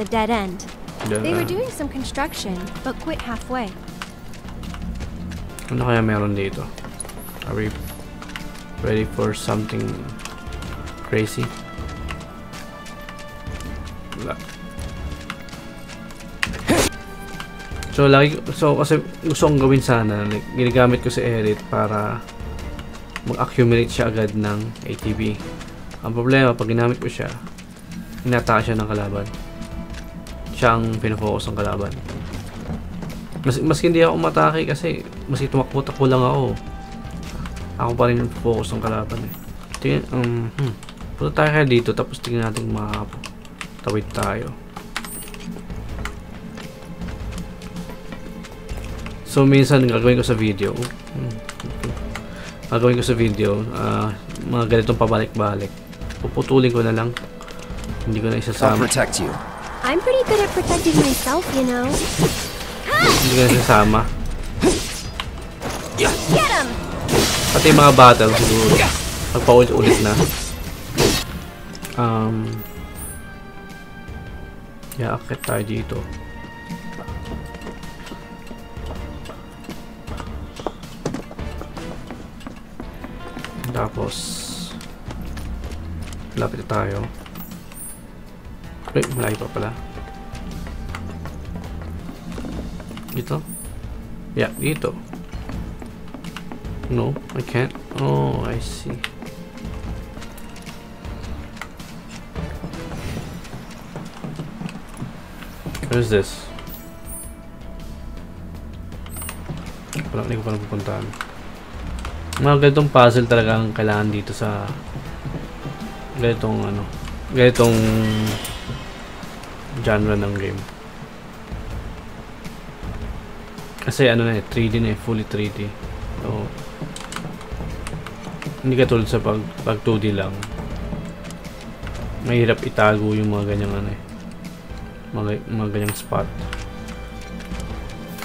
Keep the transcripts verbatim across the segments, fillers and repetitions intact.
a dead end. Yeah. They were doing some construction, but quit halfway. No, I'm alone dito. Are we ready for something crazy? So, like, so kasi gusto kong gawin sana, like, ginagamit ko si Aerith para mag-accumulate siya agad ng A T B. Ang problema, pag ginamit ko siya, inatake siya ng kalaban. Siya ang pinofocus ng kalaban. Mas, mas hindi ako umatake kasi mas tumakbo-takbo lang ako. Ako pa rin ang focus ng kalaban eh. Tingnan, um, hmm. Punta tayo kaya dito, tapos tingnan natin kung makakatawid tayo. So minsan gagawin ko sa video, gagawin ko sa video, uh, mga ganitong pabalik-balik. Puputulin ko na lang. Hindi ko na isasama. I'll protect you. I'm pretty good at protecting myself, you know. Hindi ko na isasama. Get him! Pati yung mga battle siguro. Magpa-ulit-ulit na. Um, yeah, akit tayo dito. Tapos lapit tayo. Wait, malayo pa pala. Dito? Yeah, dito. No, I can't. Oh, I see. What is this? Wala, hindi ko pa napupuntaan. Mga ganitong puzzle talaga ang kailangan dito sa ganitong ano, ganitong genre ng game. Kasi ano na eh, three D na eh, fully three D. So, hindi katulad sa pag, pag two D lang. Mahirap itago yung mga ganyang ano eh, mga, mga ganyang spot.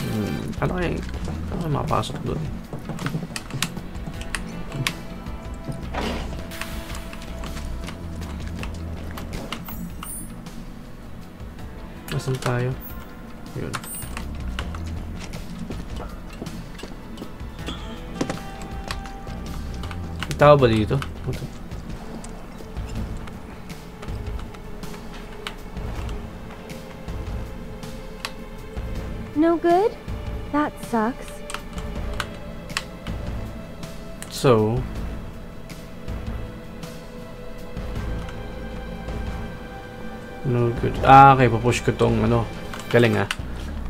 Hmm, ano kaya, ano kaya mapasok doon? Saan tayo? Yun. Tao ba dito? Okay. No good? That sucks. So... No good. Ah, okay. Papush ko tong ano. Galing ah.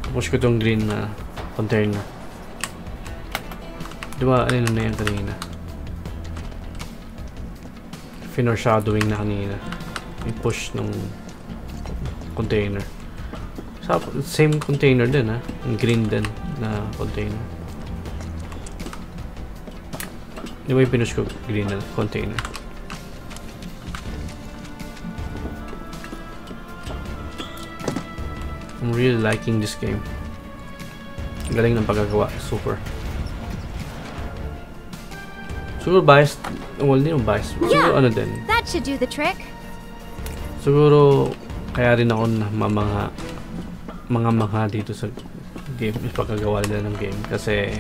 Papush ko tong green na uh, container. Diba, alin na yan kanina? Foreshadowing na kanina. I-push ng container. So, same container din ah. Green din na container. Diba yung pinush ko green na container? I'm really liking this game. Galing ng pagkagawa, super. Siguro biased, well, hindi yung biased. Siguro ano din. That should do the trick. Siguro kaya rin ako na mga mga mga dito sa game, yung pagkagawa nila ng game. Kasi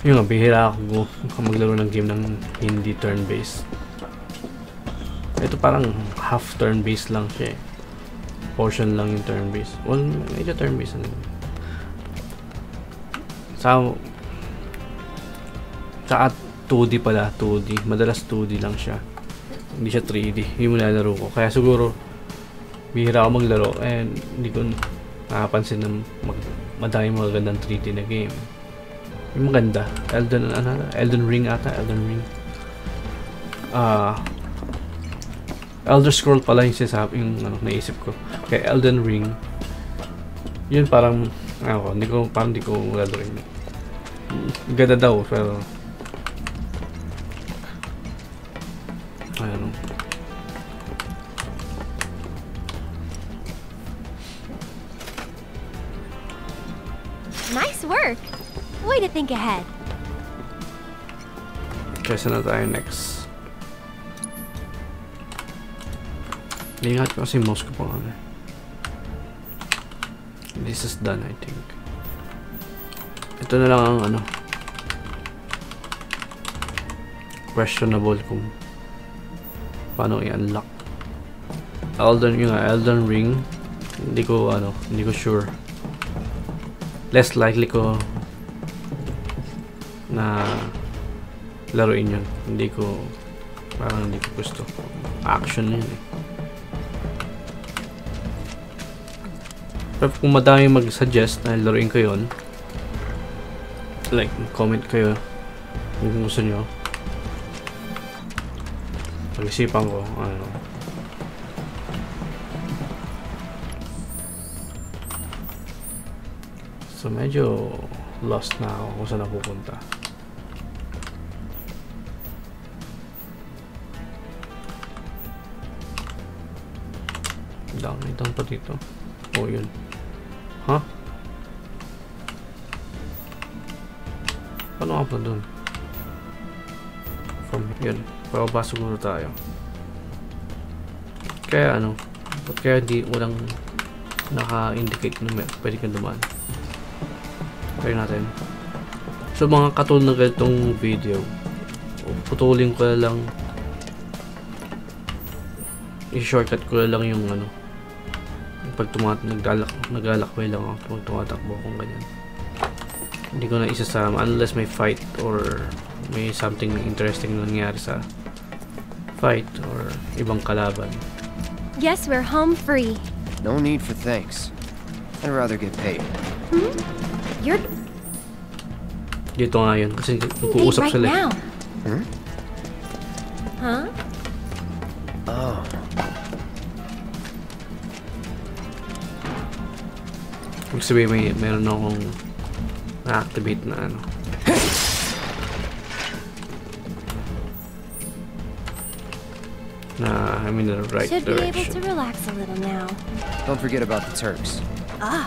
yun nga, bihira ako maglaro ng game ng hindi turn-based. Ito parang half turn-based lang siya eh. Portion lang yung turn-based. Well, medyo turn-based. Sa, sa at two D pala, two D. Madalas two D lang siya. Hindi siya three D. Yung nilalaro ko. Kaya siguro, bihira ako maglaro. And hindi ko nakapansin na mag, madami mga gandang three D na game. Yung maganda. Elden, ano, Elden Ring ata. Elden Ring. Ah... Uh, Elder Scroll pala yung sinasabi, yung ano, naisip ko. Kay Elden Ring, yun parang, ako, hindi ko, parang hindi ko lalaroin. Ganda daw, pero, ano. Nice work! Way to think ahead. Kaysa na tayo next. Ligat kasi mouse ko pa ano. This is done, I think. Ito na lang ang ano. Questionable kung paano i-unlock. Elden, yung Elden Ring, hindi ko ano, hindi ko sure. Less likely ko na laruin yun. Hindi ko, parang hindi ko gusto. Action yun eh. Pero kung madami mag-suggest na laruin ko yun, like, comment kayo kung gusto nyo. Pag-isipan ko, ano. So, medyo lost na ako kung saan napupunta. Dang, itang pa dito. Oh, yun. Huh? Paano nga pa dun? From yun. Pababa siguro tayo. Kaya ano, kaya di walang naka-indicate na may, pwede kang dumaan. Kaya natin. So mga katulad ng ganitong video, putulin ko na lang, i-shortcut ko na lang yung ano, pag tumat naglalak, naglalakbay lang ako, pag tumatakbo akong ganyan. Hindi ko na isasama unless may fight or may something interesting nangyari sa fight or ibang kalaban. Yes, we're home free. No need for thanks. I'd rather get paid. Mm-hmm. You're... Dito nga yun kasi nag-uusap sila. Right now. Hmm? Huh? Oh. Kung sabi may meron akong na-activate na ano. Nah, I'm in the right direction. Should be able to relax a little now. Don't forget about the Turks. Ah.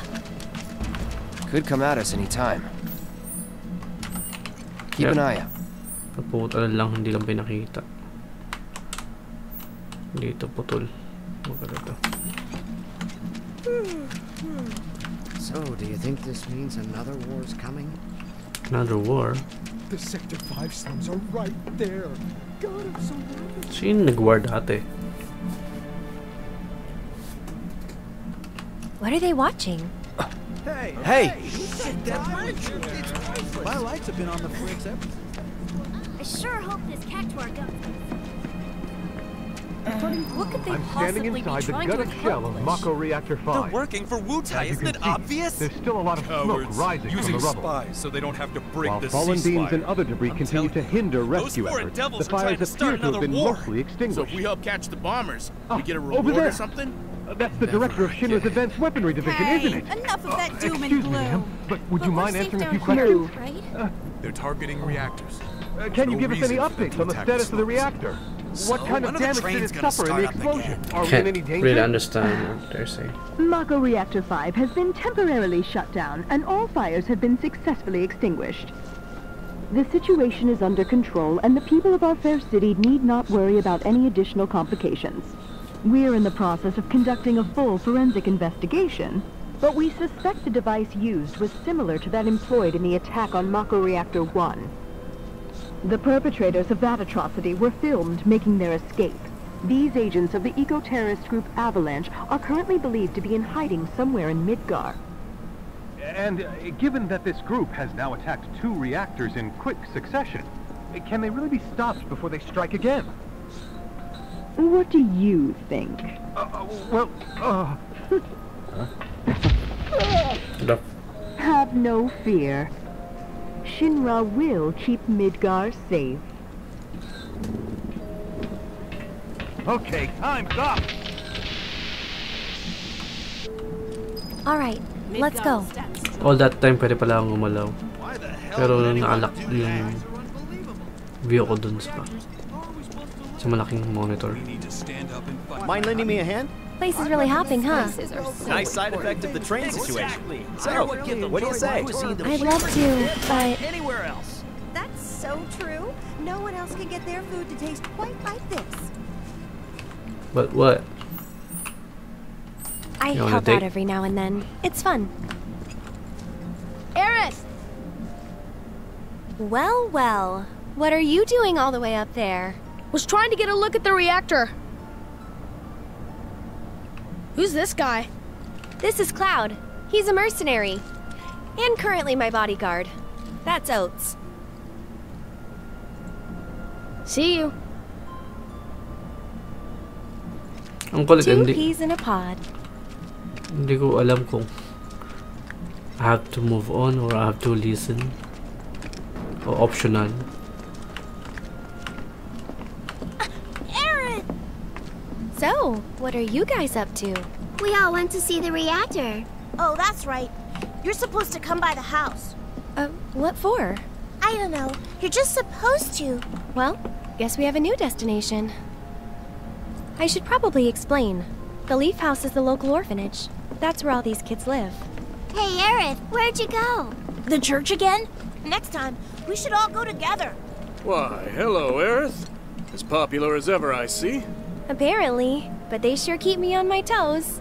Could come at us any time. Keep an eye out. Puputo lang, hindi lang pinakita. Dito putol. Maganda to. So, do you think this means another war is coming? Another war? The Sector five slums are right there. God, I'm so nervous. Sino nag-war dati? What are they watching? Uh, hey, hey! Shit, that's my it's priceless. My lights have been on the fritz ever since. I sure hope this cactuar comes. What could they I'm standing inside the gutted shell of Mako Reactor five. They're working for Wu Tai, isn't it see, obvious? There's still a lot of smoke rising from the rubble. Spies so they don't have to break the ceasefire. While fallen beams and other debris I'm continue to hinder rescue efforts, the fires appear to have been war. mostly extinguished. So if we help catch the bombers, ah, we get a reward or something? Uh, that's the Never director of Shinra's Advanced Weaponry Division, hey, isn't it? Enough of that uh, doom and gloom. Ma'am, but would but you mind answering a few questions? They're targeting reactors. Can you give us any updates on the status of the reactor? So what kind of damage did it suffer in the explosion? Are we in any danger? Really understand what they're saying. Mako Reactor five has been temporarily shut down, and all fires have been successfully extinguished. The situation is under control, and the people of our fair city need not worry about any additional complications. We're in the process of conducting a full forensic investigation, but we suspect the device used was similar to that employed in the attack on Mako Reactor one. The perpetrators of that atrocity were filmed making their escape. These agents of the eco-terrorist group Avalanche are currently believed to be in hiding somewhere in Midgar. And uh, given that this group has now attacked two reactors in quick succession, can they really be stopped before they strike again? What do you think? Uh, well, uh... huh? Have no fear. Shinra will keep Midgar safe. Okay, time's up! Alright, let's go. All that time pwede pala akong umalaw. Pero naalak yung view ko dun sa, sa malaking monitor. Mind lending me a hand? Place is really hopping, huh? Nice side effect of the train situation. So, what do you say? I'd love to, but... anywhere else. That's so true. No one else can get their food to taste quite like this. But what? I help out every now and then. It's fun. Aerith! Well, well. What are you doing all the way up there? Was trying to get a look at the reactor. Who's this guy? This is Cloud. He's a mercenary. And currently my bodyguard. That's Oates. See you. Ang kulit, Two hindi. peas in a pod. Hindi ko alam kung I have to move on or I have to listen. Or optional. Aerith! So, what are you guys up to? We all went to see the reactor. Oh, that's right. You're supposed to come by the house. Uh, what for? I don't know. You're just supposed to. Well, guess we have a new destination. I should probably explain. The Leaf House is the local orphanage. That's where all these kids live. Hey, Aerith, where'd you go? The church again? Next time, we should all go together. Why, hello, Aerith. As popular as ever, I see. Apparently, but they sure keep me on my toes.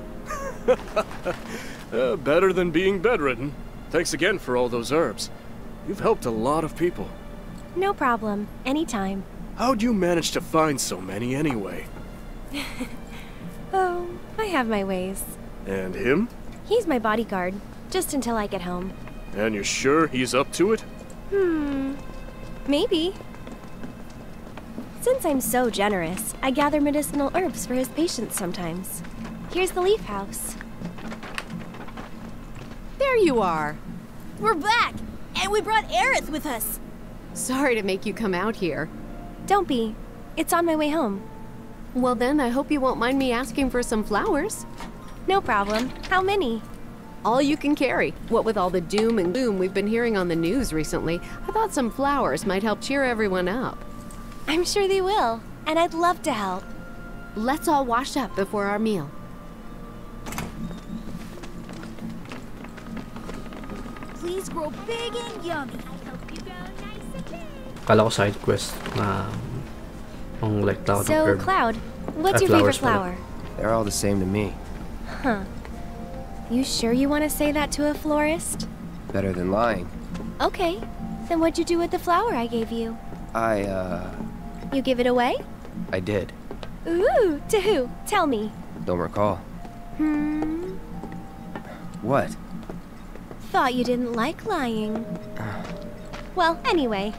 uh, better than being bedridden. Thanks again for all those herbs. You've helped a lot of people. No problem. Anytime. How'd you manage to find so many anyway? Oh, I have my ways. And him? He's my bodyguard. Just until I get home. And you're sure he's up to it? Hmm. Maybe. Since I'm so generous, I gather medicinal herbs for his patients sometimes. Here's the Leaf House. There you are. We're back! And we brought Aerith with us. Sorry to make you come out here. Don't be. It's on my way home. Well then, I hope you won't mind me asking for some flowers. No problem. How many? All you can carry. What with all the doom and gloom we've been hearing on the news recently, I thought some flowers might help cheer everyone up. I'm sure they will, and I'd love to help. Let's all wash up before our meal. Please grow big and yummy. Kala ko side quest na um, like Cloud. So Cloud, what's your favorite flower? They're all the same to me. Huh. You sure you want to say that to a florist? Better than lying. Okay. Then what'd you do with the flower I gave you? I, uh... You give it away? I did. Ooh, to who? Tell me. Don't recall. Hmm... What? Thought you didn't like lying. Well, anyway.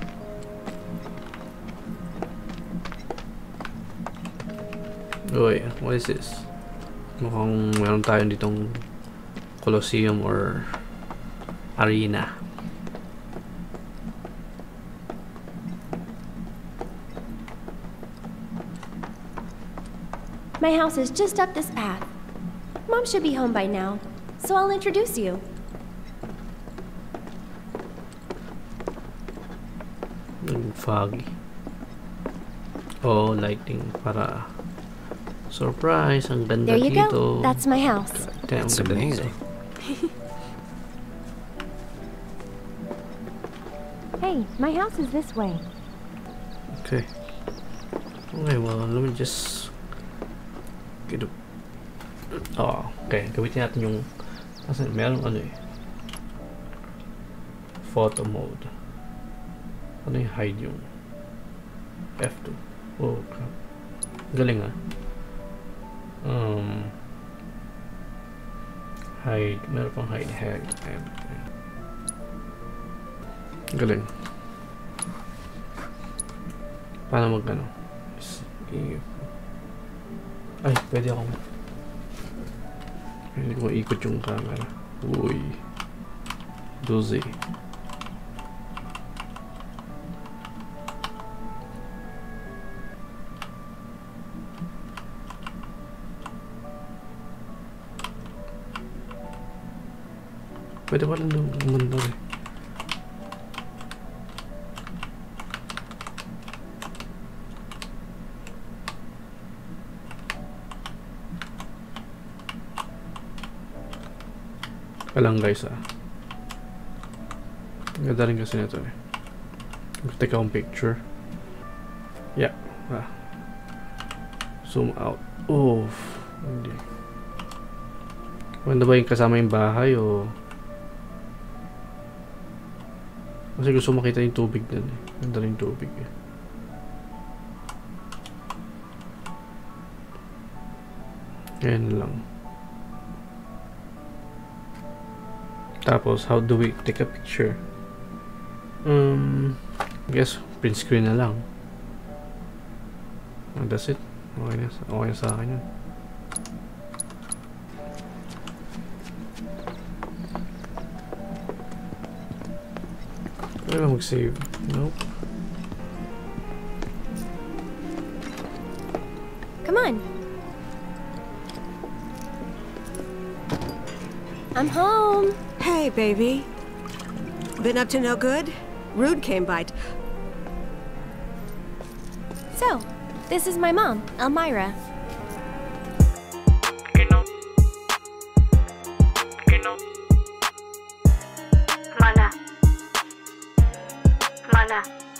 Oh yeah, what is this? Mukhang meron tayo ditong Colosseum or arena. My house is just up this path. Mom should be home by now, so I'll introduce you. Foggy. Oh, lighting para surprise, ang ganda dito. There you go. That's my house. That's amazing. Hey, my house is this way. Okay. Okay, well, let me just get up. Oh, okay. Gamitin natin yung kasi meron ano eh. Photo mode. Ano yung hide yung F two? Oh, crap. Galing ah. Um, hide, meron pang hide head. Galing. Paano magano? Ay, pwede akong pwede kong ikot yung camera. Uy, doze. Pwede pala naman daw eh. Alang guys ah. Ganda rin kasi nito eh. Take a picture. Yeah. Ah. Zoom out. Oh. Hindi. Maganda ba yung kasama yung bahay o... Kasi gusto makita yung tubig na eh. Maganda rin tubig eh. Yan lang. Tapos, how do we take a picture? Um, I guess print screen na lang. And that's it. Okay na, okay na sa akin yun. Pwede ba mag-save? Nope. Come on. I'm home. Hey, baby. Been up to no good? Rude came by. So, this is my mom, Elmira. Mana. Mana.